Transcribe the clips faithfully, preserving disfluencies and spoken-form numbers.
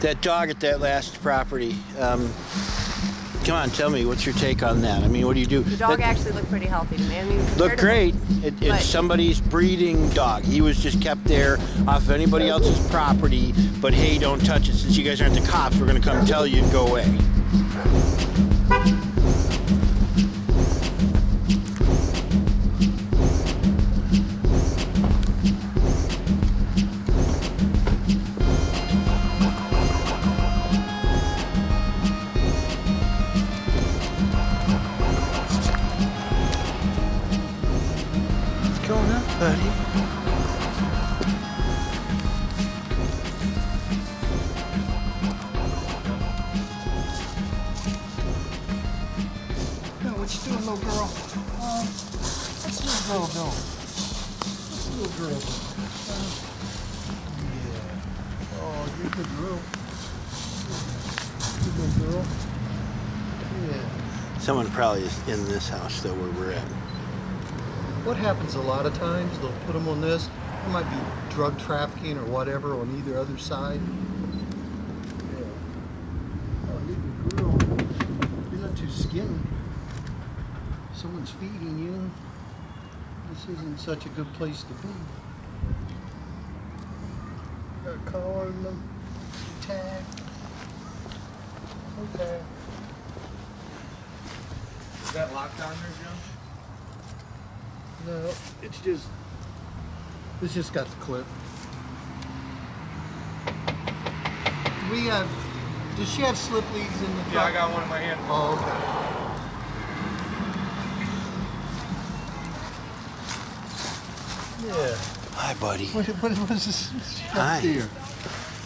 that dog at that last property. Um, come on, tell me, what's your take on that? I mean, what do you do? The dog that, actually looked pretty healthy to me. I mean, looked great. It, it's somebody's breeding dog. He was just kept there off of anybody else's property, but hey, don't touch it. Since you guys aren't the cops, we're going to come tell you and go away. Someone probably is in this house, though, where we're at. What happens a lot of times, they'll put them on this. It might be drug trafficking or whatever on either other side. Yeah. Oh, you can grill. You're not too skinny. Someone's feeding you. This isn't such a good place to be. Got a collar on them. Tag. Okay. Is that locked down there, Joe? No, it's just, it's just got the clip. We have, does she have slip leads in the car? Yeah, I got one in my hand. Oh, okay. Yeah. Hi, buddy. What, what, what is this? Hi. Here?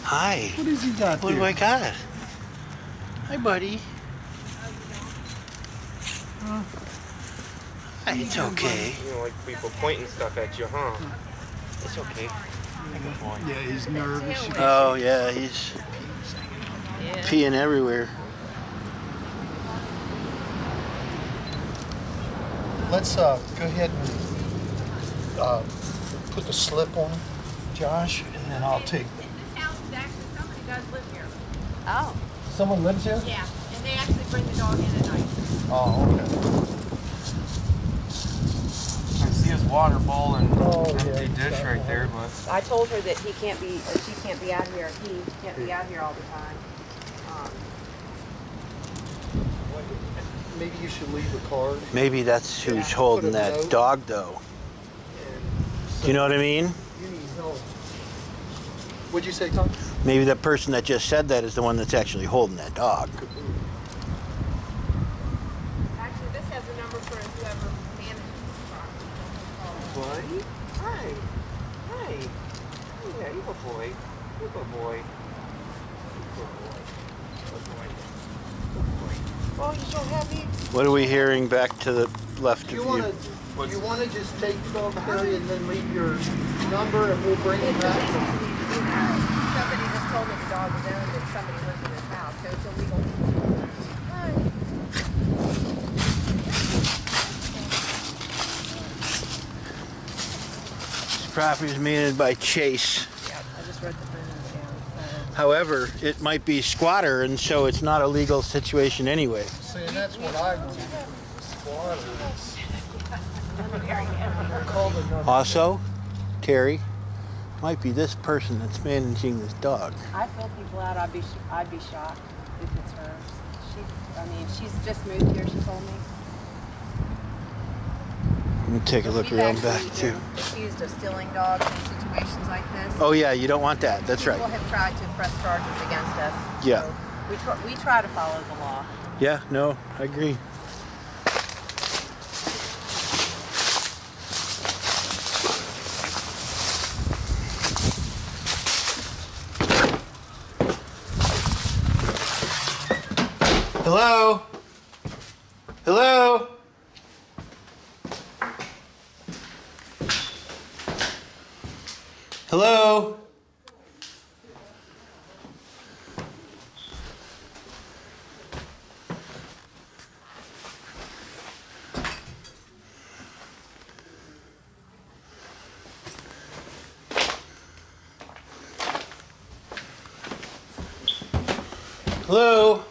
Hi. What has he got what there? What do I got? Hi, buddy. Huh? It's okay. You don't like people pointing stuff at you, huh? It's okay. Mm-hmm. Yeah, he's nervous. Oh, yeah, he's yeah. peeing everywhere. Let's uh, go ahead and uh, put the slip on, Josh, and then I'll take them. In the town, actually, somebody does live here. Oh. Someone lives here? Yeah, and they actually bring the dog in at night. Oh, okay. I see his water bowl and oh, empty yeah, dish right there, but I told her that he can't be, or she can't be out here. He can't be out here all the time. Um, Maybe you should leave the card. Maybe that's who's yeah, holding that note. dog, though. So, do you know what I mean? You need help. What'd you say, Tom? Maybe the person that just said that is the one that's actually holding that dog. What are we hearing back to the left you of wanna, you? You want to just take the dog away and then leave your number and we'll bring it back? Somebody just told me the dog was there and that somebody lives in his house, so it's illegal. Hi. This property is managed by Chase. Yeah, I just read the thing. However, it might be squatter, and so it's not a legal situation anyway. And that's what I want. Also, Terry, might be this person that's managing this dog. I feel people out. I'd be, I'd be shocked if it's her. She, I mean, she's just moved here. She told me. Let me take a look she's around back too. Accused of stealing dogs in situations like this. Oh yeah, you don't want that. That's people right. People have tried to press charges against us. Yeah. So we try, we try to follow the law. Yeah, no, I agree. Hello? Hello? Hello? Lou.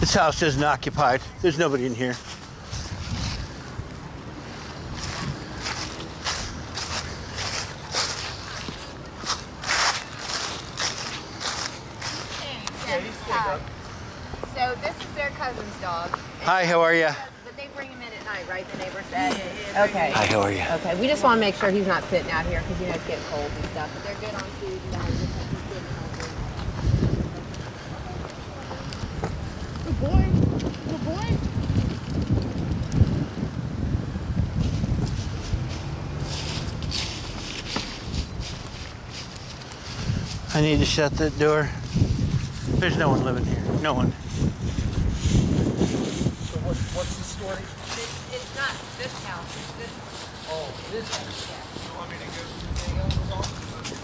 This house isn't occupied. There's nobody in here. So this is their cousin's dog. Hi, how are you? But they bring him in at night, right? The neighbor said. Okay. Hi, how are you? Okay. We just want to make sure he's not sitting out here because you know it's getting cold and stuff. But they're good on food and all. Good boy, good boy. I need to shut that door. There's no one living here. No one. So what, what's the story? It's, it's not this house. It's this house. Oh, this house. Yeah. You want me to go to the other house?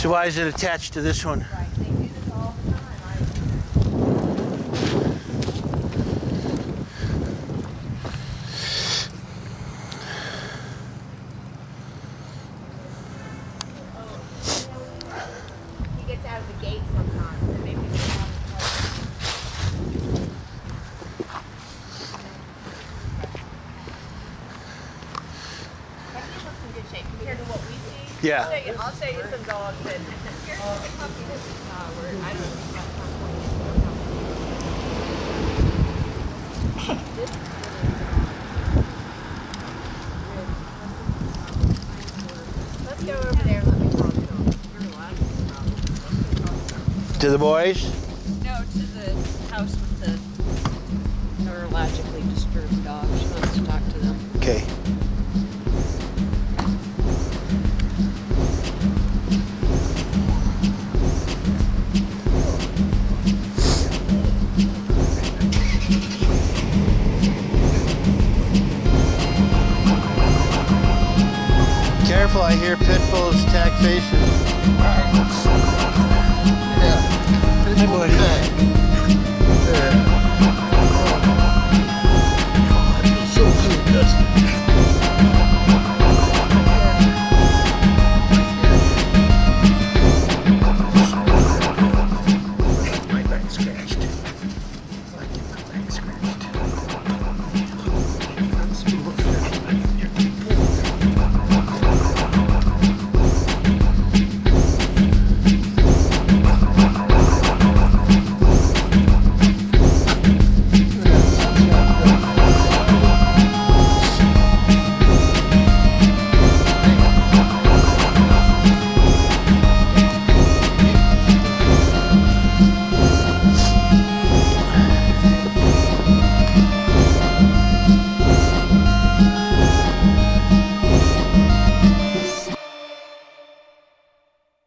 So why is it attached to this one? Right, they do this all the time. He gets out of the gate sometimes, and maybe they have some good shape compared to what we see. Yeah. I'll show you, I'll show you some dogs that here's uh, the puppy that uh, we're, I don't know if you have a puppy. Let's go over there and let me talk to them. To the boys? No, to the house with the neurologically disturbed dog. She wants to talk to them. Okay. I hear pit bulls tag faces.